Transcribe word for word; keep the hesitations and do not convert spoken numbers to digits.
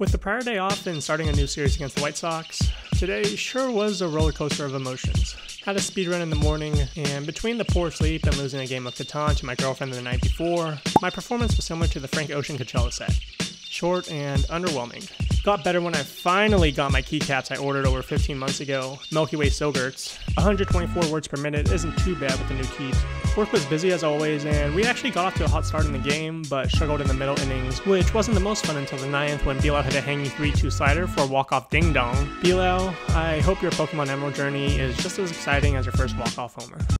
With the prior day off and starting a new series against the White Sox, today sure was a roller coaster of emotions. Had a speedrun in the morning, and between the poor sleep and losing a game of Catan to my girlfriend the night before, my performance was similar to the Frank Ocean Coachella set. Short and underwhelming. Got better when I finally got my keycaps I ordered over fifteen months ago, Milky Way Silverts. one hundred twenty-four words per minute isn't too bad with the new keys. Work was busy as always, and we actually got off to a hot start in the game, but struggled in the middle innings, which wasn't the most fun until the ninth when Bilal had a hanging three two slider for a walk-off ding-dong. Bilal, I hope your Pokemon Emerald journey is just as exciting as your first walk-off homer.